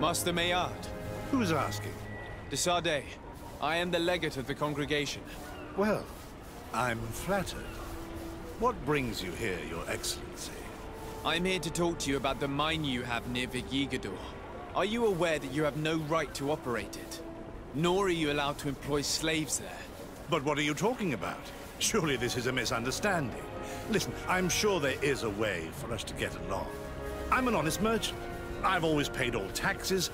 Master Mayard. Who's asking? De Sarde. I am the legate of the congregation. Well, I'm flattered. What brings you here, Your Excellency? I'm here to talk to you about the mine you have near Vigigador. Are you aware that you have no right to operate it? Nor are you allowed to employ slaves there. But what are you talking about? Surely this is a misunderstanding. Listen, I'm sure there is a way for us to get along. I'm an honest merchant. I've always paid all taxes,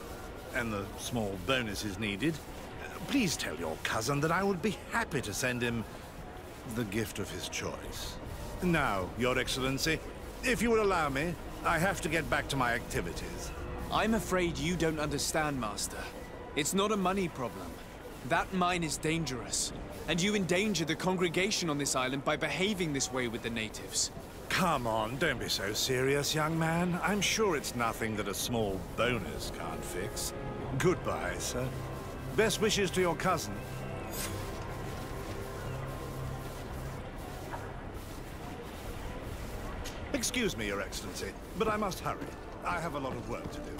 and the small bonuses needed. Please tell your cousin that I would be happy to send him the gift of his choice. Now, Your Excellency, if you will allow me, I have to get back to my activities. I'm afraid you don't understand, Master. It's not a money problem. That mine is dangerous, and you endanger the congregation on this island by behaving this way with the natives. Come on, don't be so serious, young man. I'm sure it's nothing that a small bonus can't fix. Goodbye, sir. Best wishes to your cousin. Excuse me, Your Excellency, but I must hurry. I have a lot of work to do.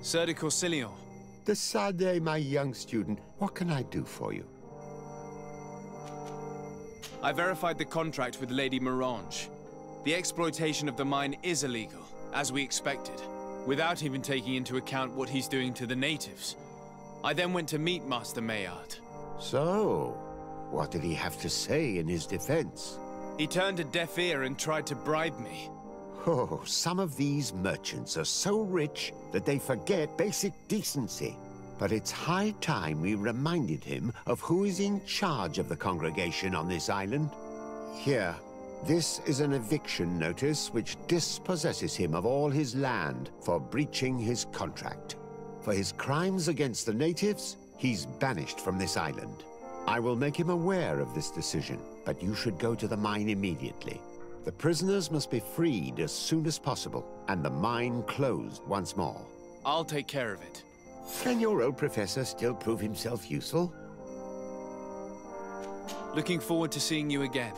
Sir de Courcillon. De Sarde, my young student. What can I do for you? I verified the contract with Lady Marange. The exploitation of the mine is illegal, as we expected, without even taking into account what he's doing to the natives. I then went to meet Master Mayard. So, what did he have to say in his defense? He turned a deaf ear and tried to bribe me. Oh, some of these merchants are so rich that they forget basic decency. But it's high time we reminded him of who is in charge of the congregation on this island. Here, this is an eviction notice which dispossesses him of all his land for breaching his contract. For his crimes against the natives, he's banished from this island. I will make him aware of this decision, but you should go to the mine immediately. The prisoners must be freed as soon as possible, and the mine closed once more. I'll take care of it. Can your old professor still prove himself useful? Looking forward to seeing you again.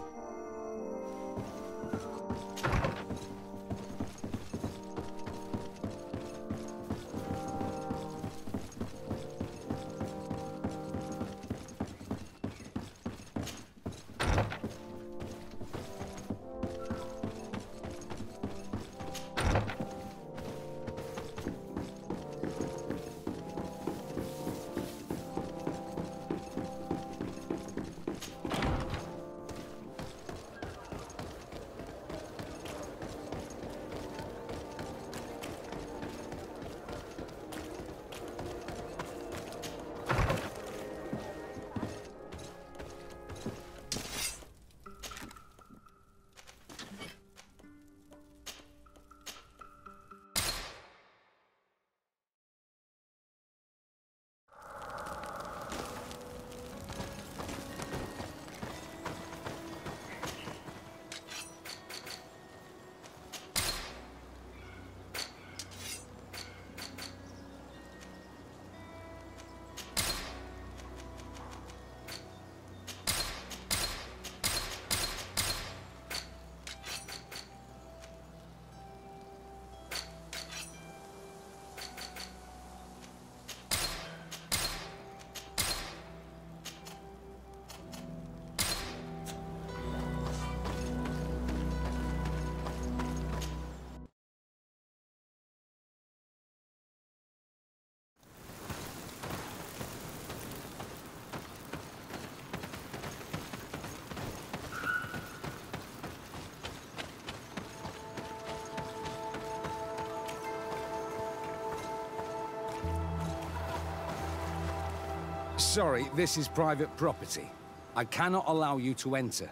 sorry, this is private property. I cannot allow you to enter.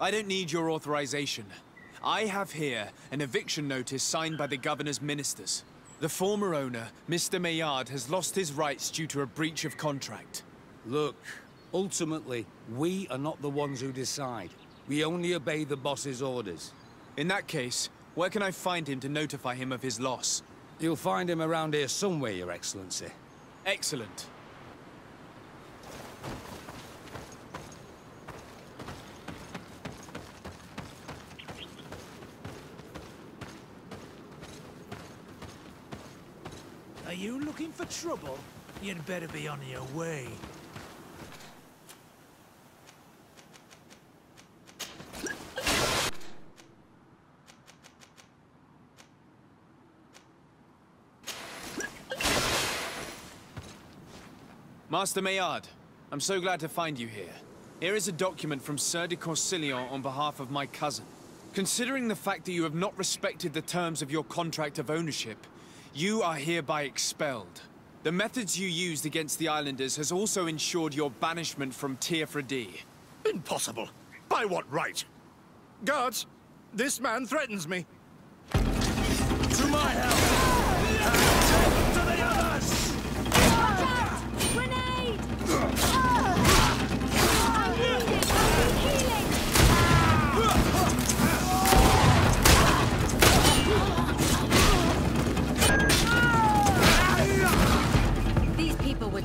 I don't need your authorization. I have here an eviction notice signed by the governor's ministers. The former owner, Mr. Mayard, has lost his rights due to a breach of contract. Look, ultimately, we are not the ones who decide. We only obey the boss's orders. In that case, where can I find him to notify him of his loss? You'll find him around here somewhere, Your Excellency. Excellent. Are you looking for trouble? You'd better be on your way. Master Mayard, I'm so glad to find you here. Here is a document from Sir de Courcillon on behalf of my cousin. Considering the fact that you have not respected the terms of your contract of ownership, you are hereby expelled. The methods you used against the islanders has also ensured your banishment from Teer Fradee. Impossible! By what right? Guards, this man threatens me. To my help!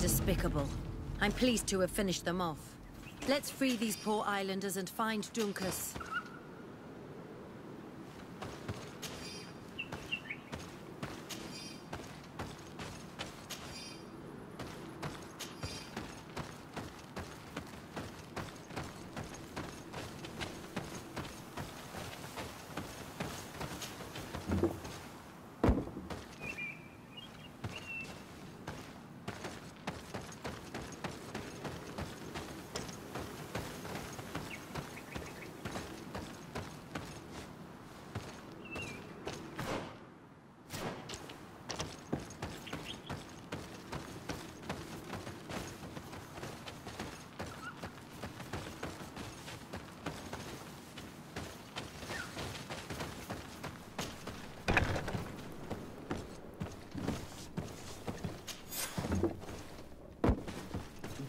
Despicable. I'm pleased to have finished them off. Let's free these poor islanders and find Dunncas.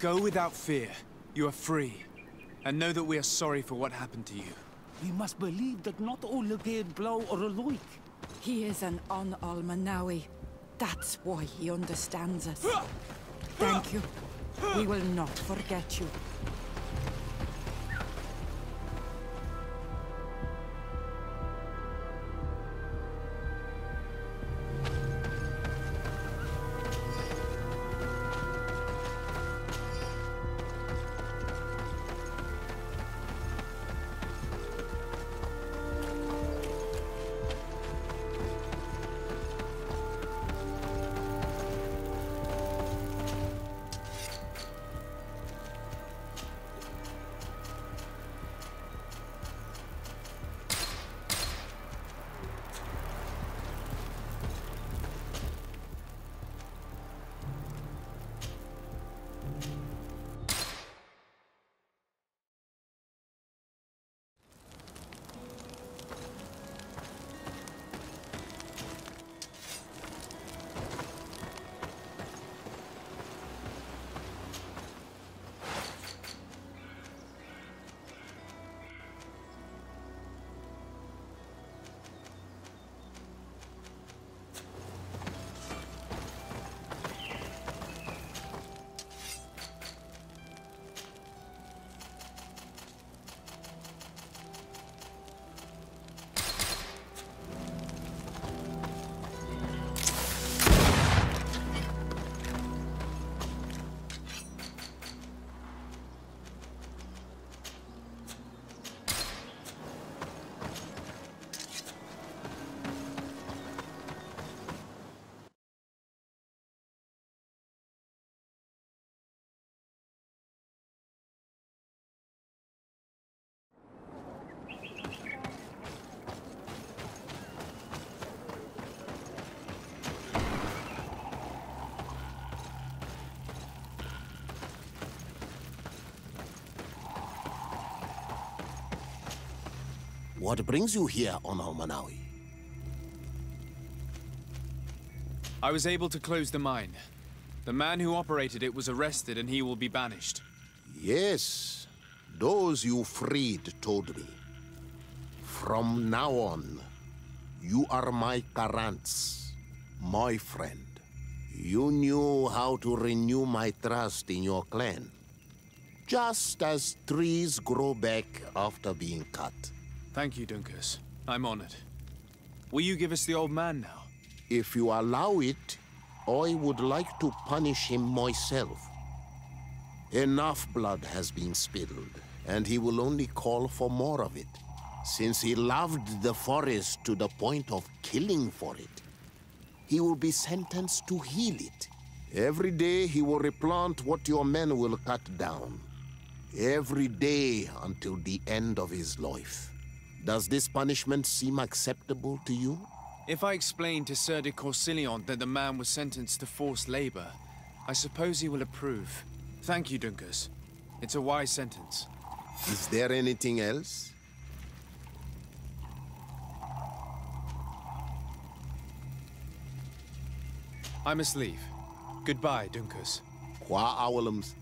Go without fear. You are free. And know that we are sorry for what happened to you. We must believe that not all appeared Blau or Loik. He is an on-Almanawi. That's why he understands us. Thank you. We will not forget you. What brings you here on Omanawi? I was able to close the mine. The man who operated it was arrested and he will be banished. Yes, those you freed told me. From now on, you are my Karantes, my friend. You knew how to renew my trust in your clan, just as trees grow back after being cut. Thank you, Dunncas. I'm honored. Will you give us the old man now? If you allow it, I would like to punish him myself. Enough blood has been spilled, and he will only call for more of it, since he loved the forest to the point of killing for it. He will be sentenced to heal it. Every day he will replant what your men will cut down. Every day until the end of his life. Does this punishment seem acceptable to you? If I explain to Sir de Courcillon that the man was sentenced to forced labor, I suppose he will approve. Thank you, Dunncas. It's a wise sentence. Is there anything else? I must leave. Goodbye, Dunncas. Qua awalums.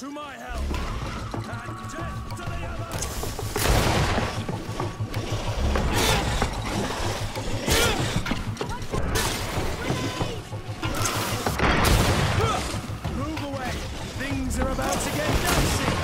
To my help, and death to the others! Move away! Things are about to get dicey!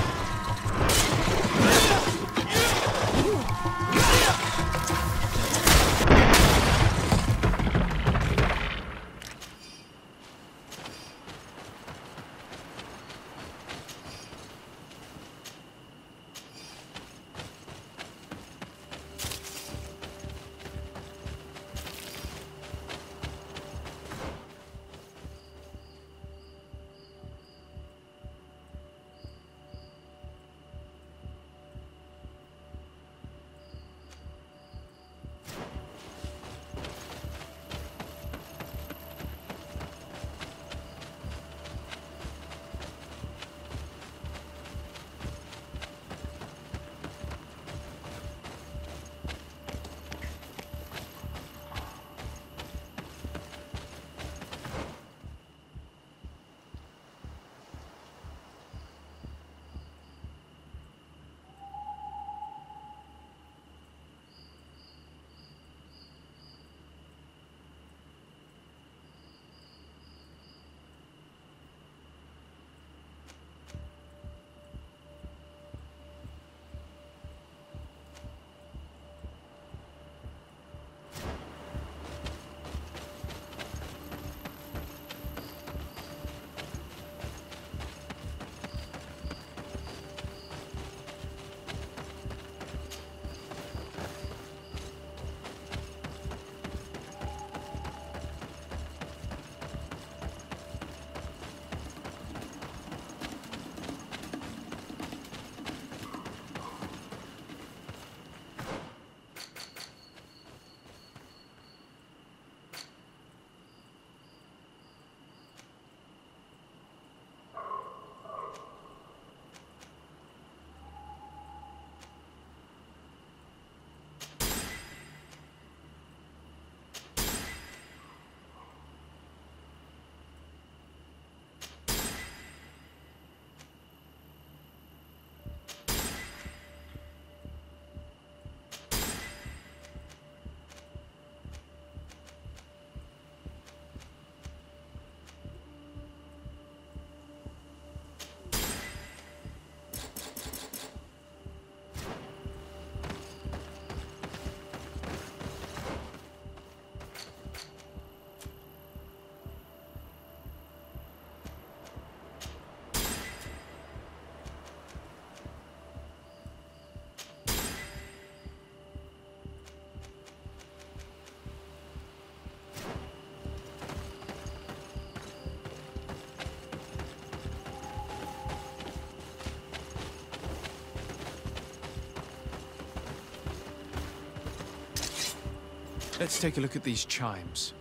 Let's take a look at these chimes.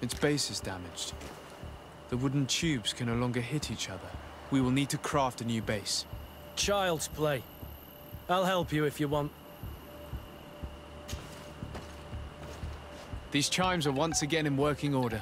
Its base is damaged. The wooden tubes can no longer hit each other. We will need to craft a new base. Child's play. I'll help you if you want. These chimes are once again in working order.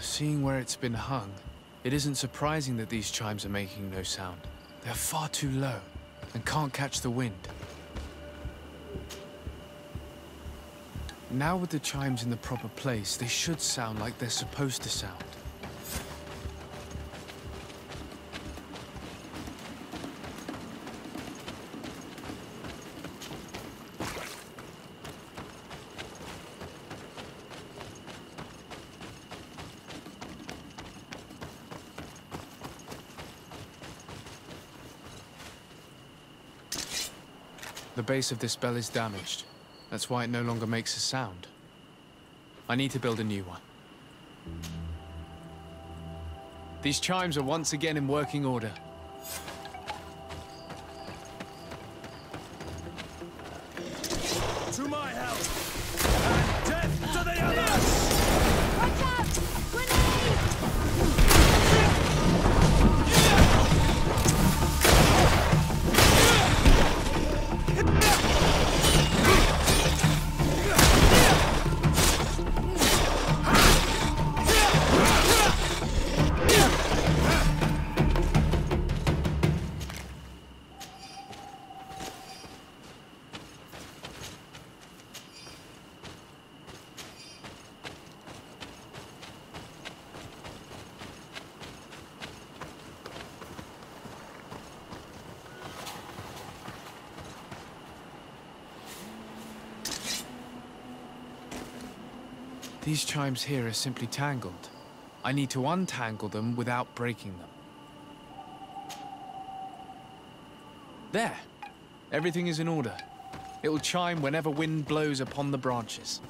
Seeing where it's been hung, it isn't surprising that these chimes are making no sound. They're far too low and can't catch the wind. Now with the chimes in the proper place, they should sound like they're supposed to sound. The base of this bell is damaged. That's why it no longer makes a sound. I need to build a new one. These chimes are once again in working order. To my help! And death to the others! Watch out! Grenade! These chimes here are simply tangled. I need to untangle them without breaking them. There! Everything is in order. It will chime whenever wind blows upon the branches.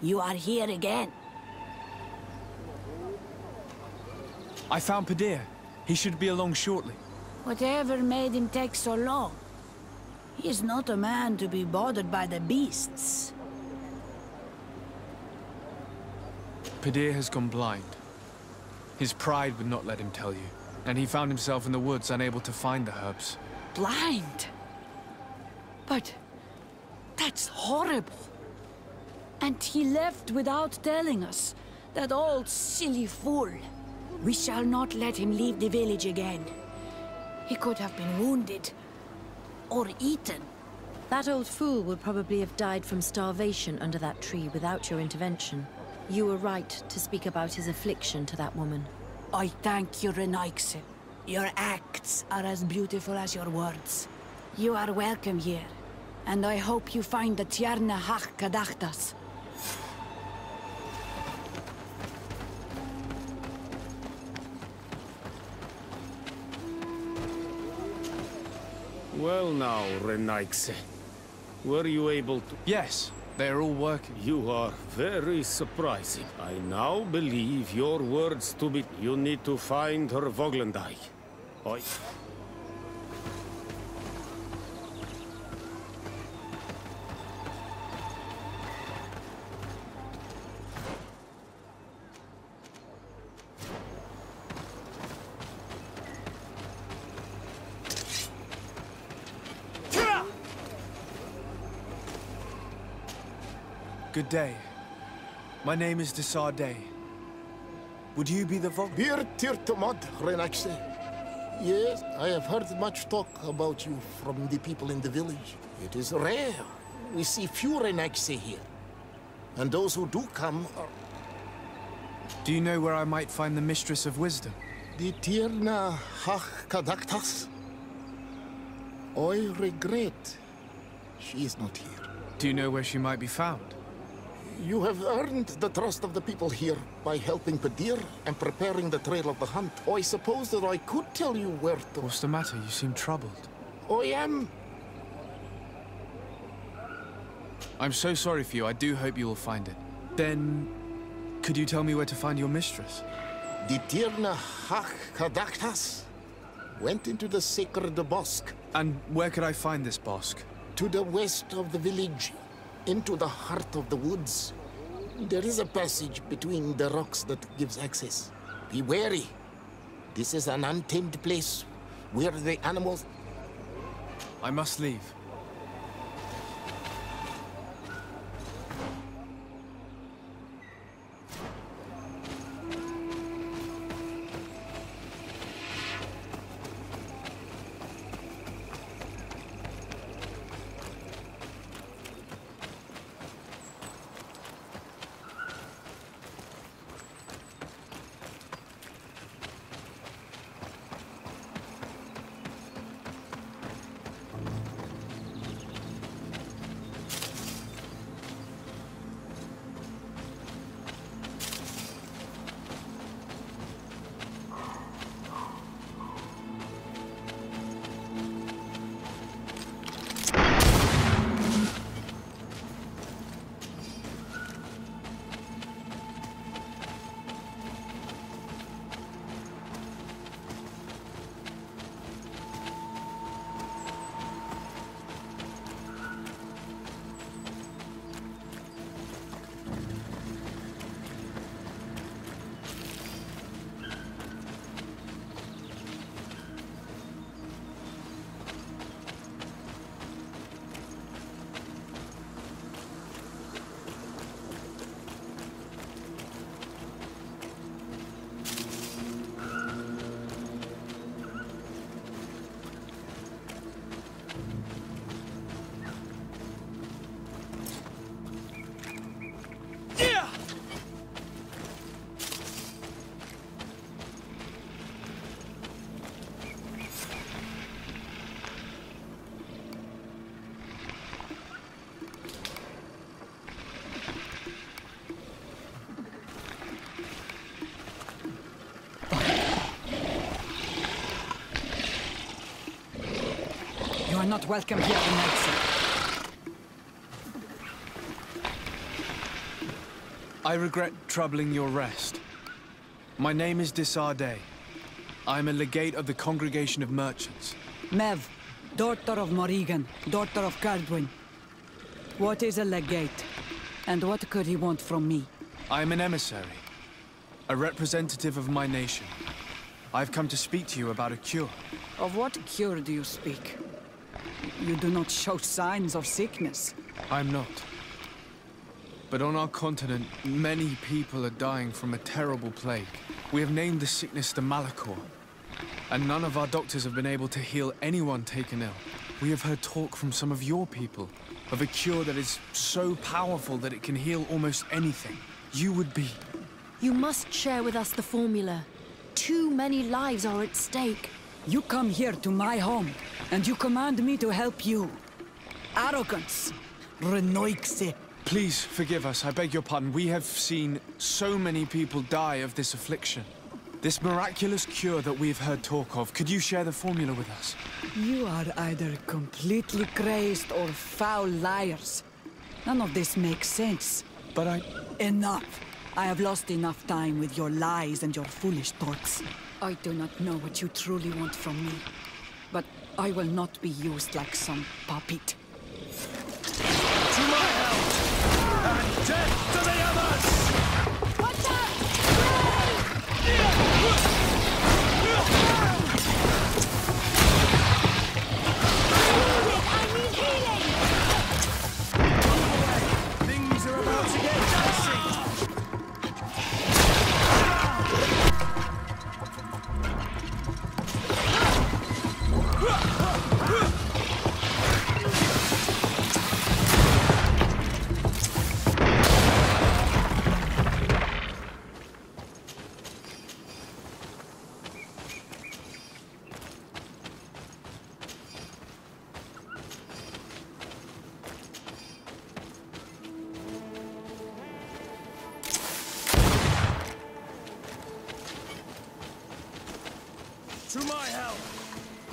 You are here again. I found Padir. He should be along shortly. Whatever made him take so long? He is not a man to be bothered by the beasts. Padir has gone blind. His pride would not let him tell you, and he found himself in the woods unable to find the herbs. Blind? But that's horrible. And he left without telling us, that old silly fool. We shall not let him leave the village again. He could have been wounded, or eaten. That old fool would probably have died from starvation under that tree without your intervention. You were right to speak about his affliction to that woman. I thank you, Renikse. Your acts are as beautiful as your words. You are welcome here, and I hope you find the Tierna Hach Hadaktas. Well now, Renikse, were you able to... Yes. They're all working. You are very surprising. I now believe your words to be... You need to find her Voglindeig. Oi. Good day. My name is De Sarde. Would you be the Vog? Dear Tyrtomod, Renaxil. Yes, I have heard much talk about you from the people in the village. It is rare. We see few Renaxil here. And those who do come are... Do you know where I might find the Mistress of Wisdom? The Tierna Hach Hadaktas. I regret she is not here. Do you know where she might be found? You have earned the trust of the people here by helping Padir and preparing the trail of the hunt. I suppose that I could tell you where to... What's the matter? You seem troubled. I am. I'm so sorry for you. I do hope you will find it. Then, could you tell me where to find your mistress? The Tierna Hach Hadaktas went into the sacred bosque. And where could I find this bosque? To the west of the village. Into the heart of the woods. There is a passage between the rocks that gives access. Be wary. This is an untamed place where the animals... I must leave. You are not welcome here, Renikse. I regret troubling your rest. My name is De Sarde. I am a legate of the Congregation of Merchants. Mev, daughter of Morigan, daughter of Calwin. What is a legate? And what could he want from me? I am an emissary, a representative of my nation. I've come to speak to you about a cure. Of what cure do you speak? You do not show signs of sickness. I'm not. But on our continent, many people are dying from a terrible plague. We have named the sickness the Malichor, and none of our doctors have been able to heal anyone taken ill. We have heard talk from some of your people of a cure that is so powerful that it can heal almost anything. You would be... You must share with us the formula. Too many lives are at stake. You come here to my home, and you command me to help you. Arrogance! Renoix! Please forgive us, I beg your pardon. We have seen so many people die of this affliction. This miraculous cure that we've heard talk of, could you share the formula with us? You are either completely crazed or foul liars. None of this makes sense. But I... Enough! I have lost enough time with your lies and your foolish thoughts. I do not know what you truly want from me, but I will not be used like some puppet. To my help!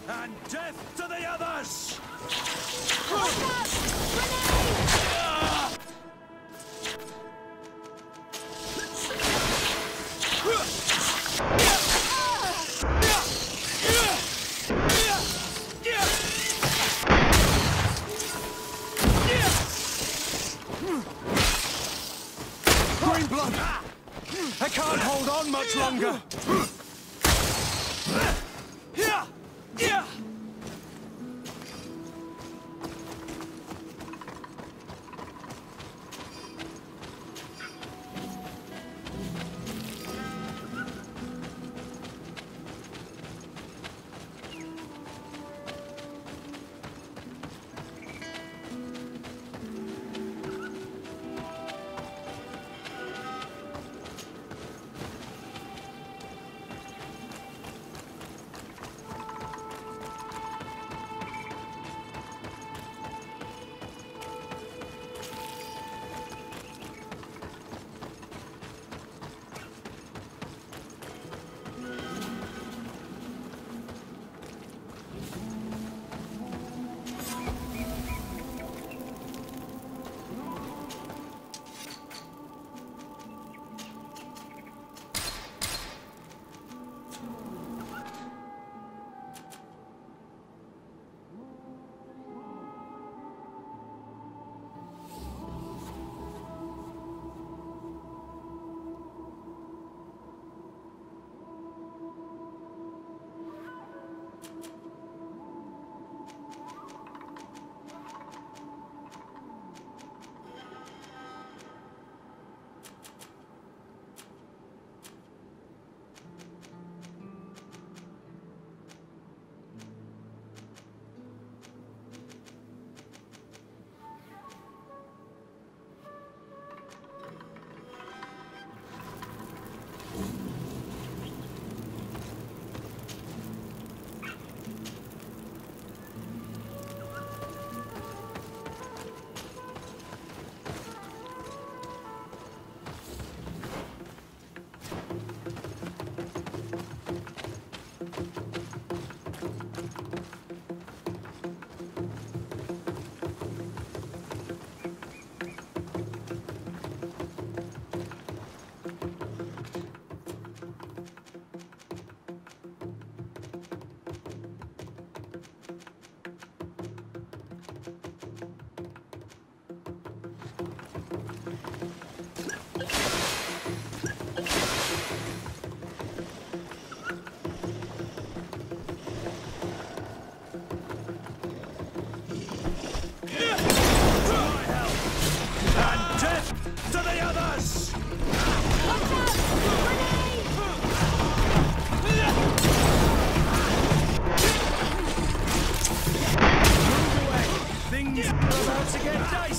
And death to the others! Longer.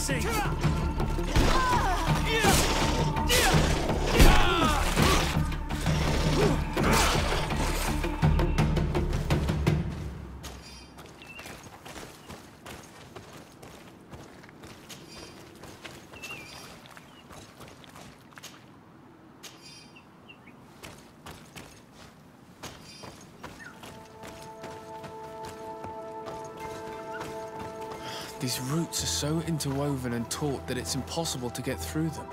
missing! These roots are so interwoven and taut that it's impossible to get through them.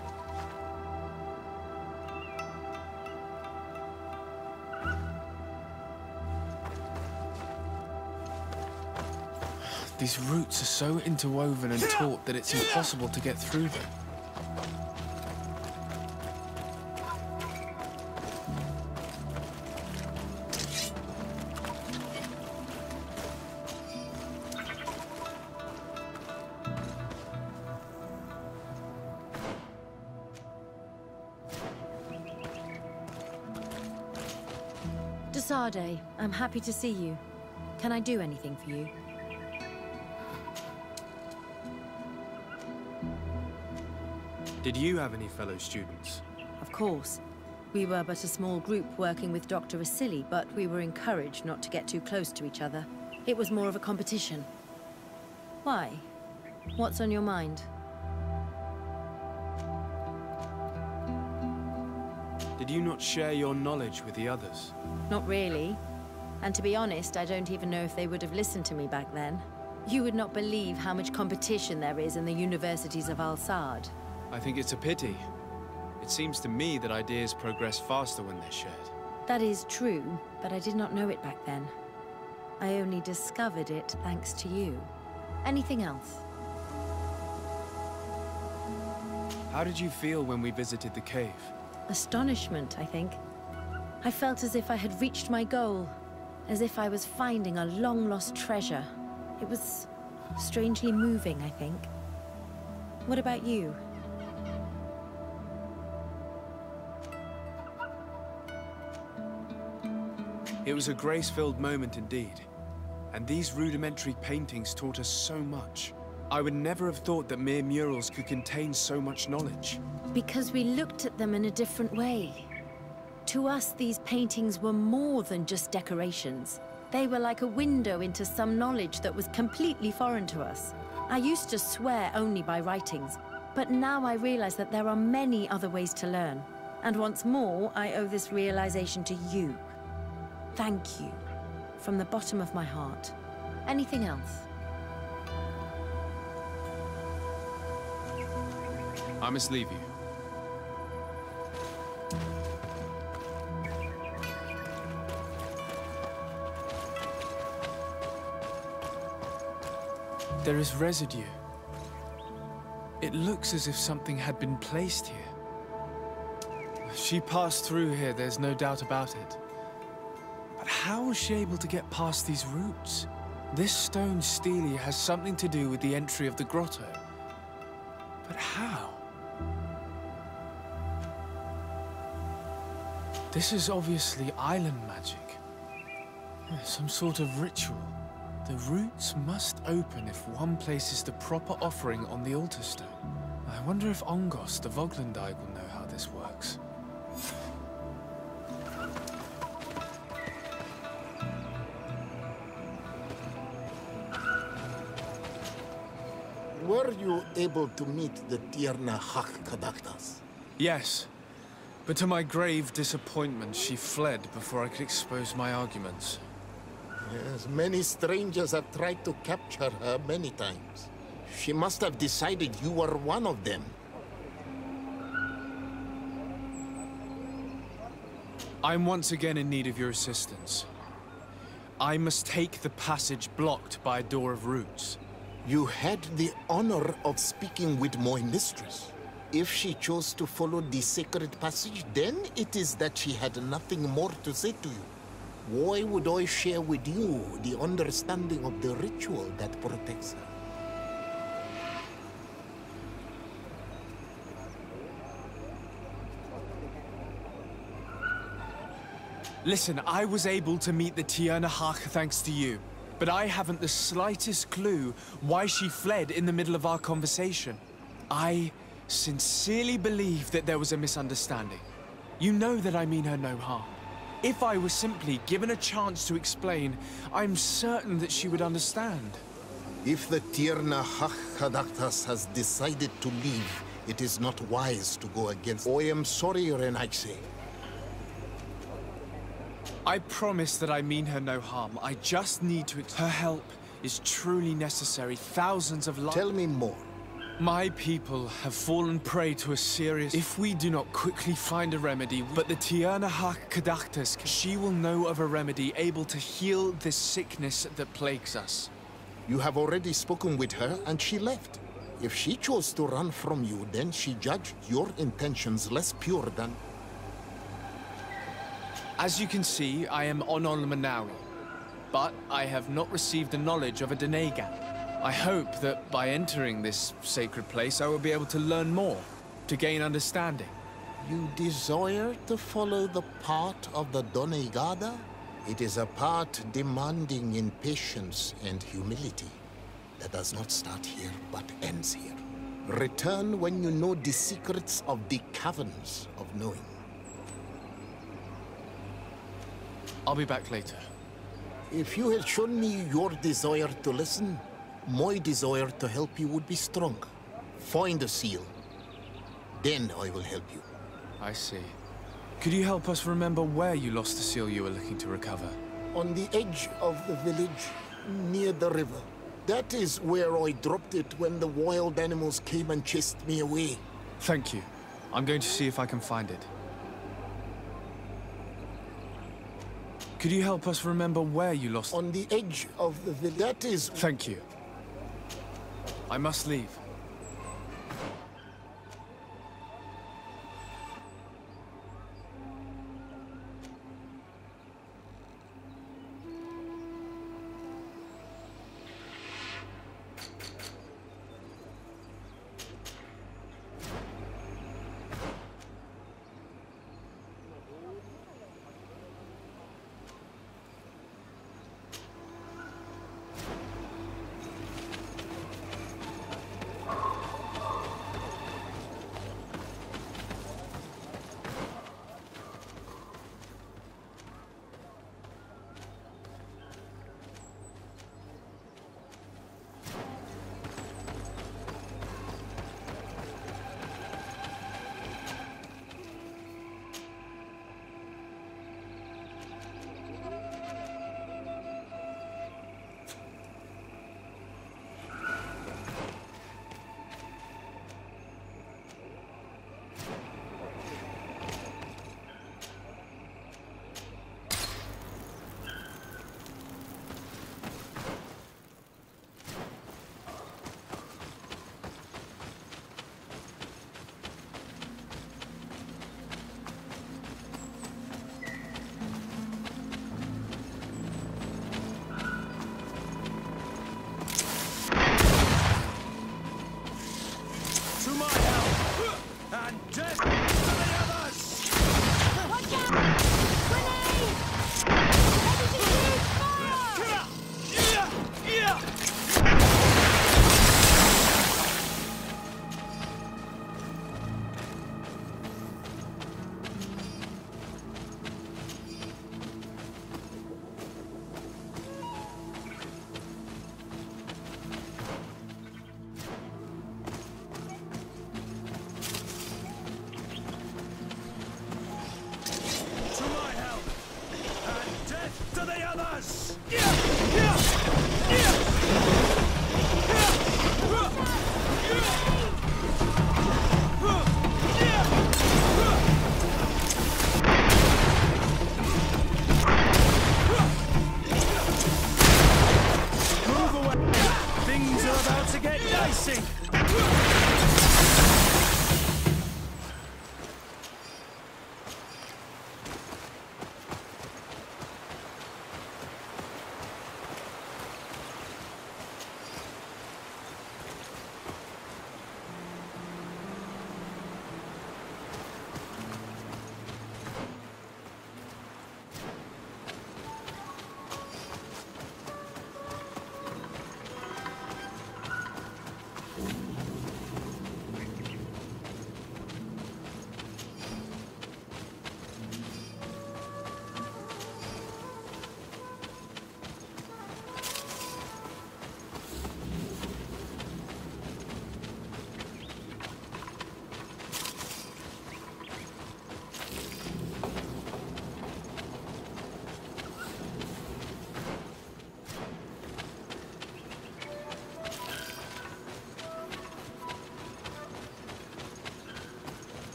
These roots are so interwoven and taut that it's impossible to get through them. Sarde, I'm happy to see you. Can I do anything for you? Did you have any fellow students? Of course. We were but a small group working with Dr. Asili, but we were encouraged not to get too close to each other. It was more of a competition. Why? What's on your mind? Did you not share your knowledge with the others? Not really. And to be honest, I don't even know if they would have listened to me back then. You would not believe how much competition there is in the universities of Alsad. I think it's a pity. It seems to me that ideas progress faster when they're shared. That is true, but I did not know it back then. I only discovered it thanks to you. Anything else? How did you feel when we visited the cave? Astonishment, I think. I felt as if I had reached my goal, as if I was finding a long-lost treasure. It was strangely moving, I think. What about you? It was a grace-filled moment indeed, and these rudimentary paintings taught us so much. I would never have thought that mere murals could contain so much knowledge. Because we looked at them in a different way. To us, these paintings were more than just decorations. They were like a window into some knowledge that was completely foreign to us. I used to swear only by writings, but now I realize that there are many other ways to learn. And once more, I owe this realization to you. Thank you, from the bottom of my heart. Anything else? I must leave you. There is residue. It looks as if something had been placed here. She passed through here, there's no doubt about it. But how was she able to get past these roots? This stone stele has something to do with the entry of the grotto. But how? This is obviously island magic. Some sort of ritual. The roots must open if one places the proper offering on the altar stone. I wonder if Ongos, the Voglindeig, will know how this works. Were you able to meet the Tierna Hachkodaktas? Yes, but to my grave disappointment, she fled before I could expose my arguments. Yes, many strangers have tried to capture her many times. She must have decided you were one of them. I'm once again in need of your assistance. I must take the passage blocked by a door of roots. You had the honor of speaking with my mistress. If she chose to follow the sacred passage, then it is that she had nothing more to say to you. Why would I share with you the understanding of the ritual that protects her? Listen, I was able to meet the Tierna Hach thanks to you, but I haven't the slightest clue why she fled in the middle of our conversation. I sincerely believe that there was a misunderstanding. You know that I mean her no harm. If I were simply given a chance to explain, I'm certain that she would understand. If the Tierna Hach Hadaktas has decided to leave, it is not wise to go against... I am sorry, Renaxil. I promise that I mean her no harm. I just need to... Her help is truly necessary. Thousands of lives... Tell me more. My people have fallen prey to a serious... If we do not quickly find a remedy, but the Tierna Hakkodaktas, she will know of a remedy able to heal this sickness that plagues us. You have already spoken with her, and she left. If she chose to run from you, then she judged your intentions less pure than... As you can see, I am on Manauri, but I have not received the knowledge of a Danegan. I hope that by entering this sacred place, I will be able to learn more, to gain understanding. You desire to follow the path of the Donegada? It is a path demanding in patience and humility that does not start here, but ends here. Return when you know the secrets of the caverns of knowing. I'll be back later. If you had shown me your desire to listen, my desire to help you would be strong. Find a seal. Then I will help you. I see. Could you help us remember where you lost the seal you were looking to recover? On the edge of the village, near the river. That is where I dropped it when the wild animals came and chased me away. Thank you. I'm going to see if I can find it. Could you help us remember where you lost it? On the edge of the village. That is... Thank you. I must leave.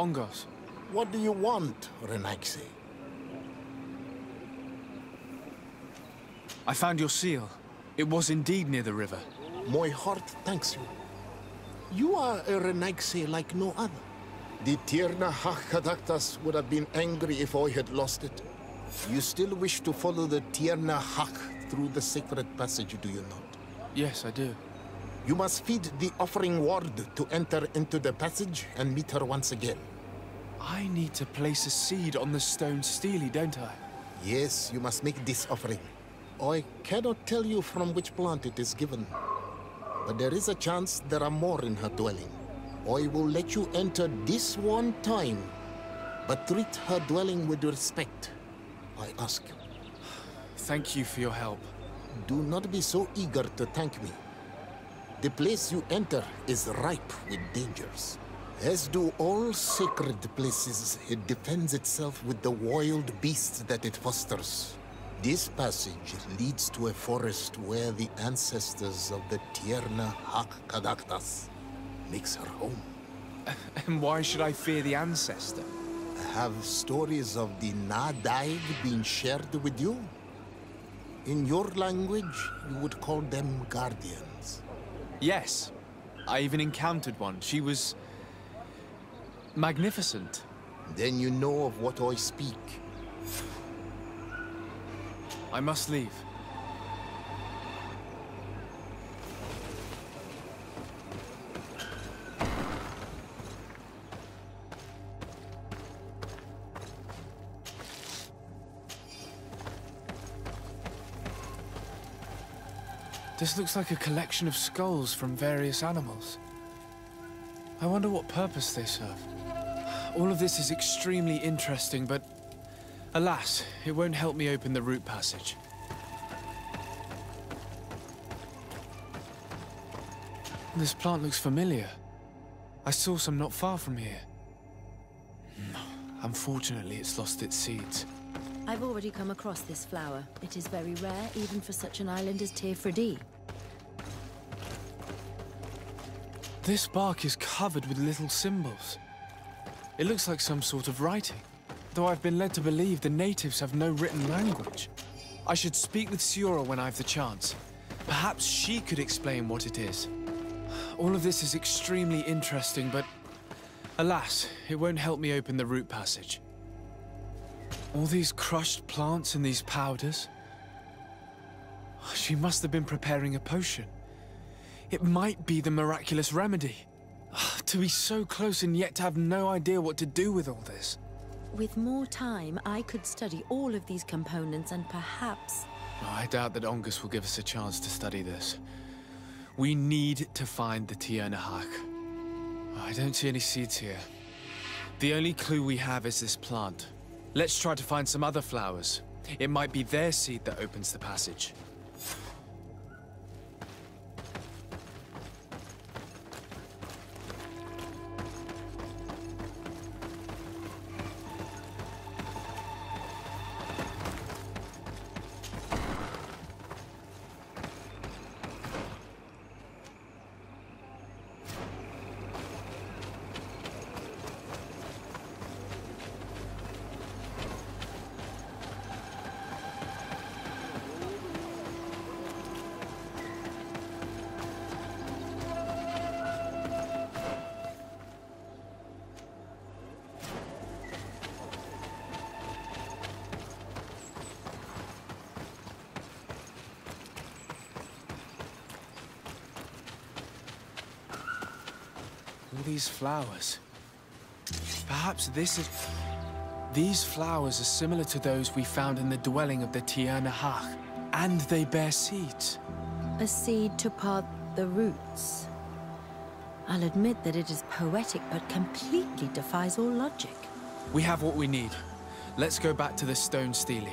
Ongos. What do you want, Renaxil? I found your seal. It was indeed near the river. My heart thanks you. You are a Renaxil like no other. The Tierna Hachkodaktas would have been angry if I had lost it. You still wish to follow the Tierna Hach through the sacred passage, do you not? Yes, I do. You must feed the offering ward to enter into the passage and meet her once again. I need to place a seed on the stone stele, don't I? Yes, you must make this offering. I cannot tell you from which plant it is given, but there is a chance there are more in her dwelling. I will let you enter this one time, but treat her dwelling with respect, I ask you. Thank you for your help. Do not be so eager to thank me. The place you enter is ripe with dangers, as do all sacred places. It defends itself with the wild beasts that it fosters. This passage leads to a forest where the ancestors of the Tierna Hakkodaktas makes her home. And why should I fear the ancestor? Have stories of the Nádaig been shared with you? In your language, you would call them guardians. Yes. I even encountered one. She was magnificent. Then you know of what I speak. I must leave. This looks like a collection of skulls from various animals. I wonder what purpose they serve. All of this is extremely interesting, but alas, it won't help me open the root passage. This plant looks familiar. I saw some not far from here. Unfortunately, it's lost its seeds. I've already come across this flower. It is very rare, even for such an island as Teer Fradee. This bark is covered with little symbols. It looks like some sort of writing, though I've been led to believe the natives have no written language. I should speak with Siora when I've the chance. Perhaps she could explain what it is. All of this is extremely interesting, but alas, it won't help me open the root passage. All these crushed plants and these powders. She must have been preparing a potion. It might be the miraculous remedy. To be so close and yet to have no idea what to do with all this. With more time, I could study all of these components and perhaps... I doubt that Ongos will give us a chance to study this. We need to find the Tierna Hach. I don't see any seeds here. The only clue we have is this plant. Let's try to find some other flowers. It might be their seed that opens the passage. These flowers. Perhaps this is... These flowers are similar to those we found in the dwelling of the Tierna Hach, and they bear seeds. A seed to part the roots. I'll admit that it is poetic, but completely defies all logic. We have what we need. Let's go back to the stone stele.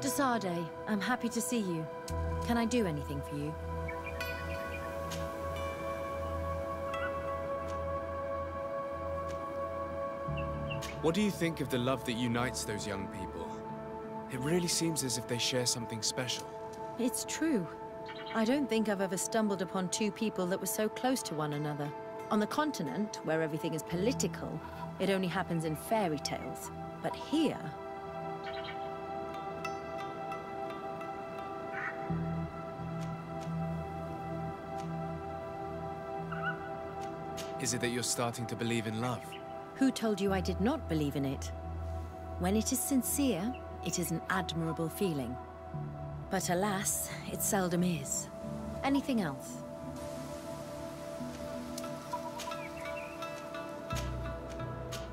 De Sarde, I'm happy to see you. Can I do anything for you? What do you think of the love that unites those young people? It really seems as if they share something special. It's true. I don't think I've ever stumbled upon two people that were so close to one another. On the continent, where everything is political, it only happens in fairy tales. But here... Is it that you're starting to believe in love? Who told you I did not believe in it? When it is sincere, it is an admirable feeling. But alas, it seldom is. Anything else?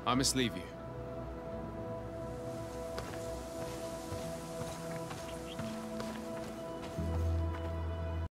I must leave you.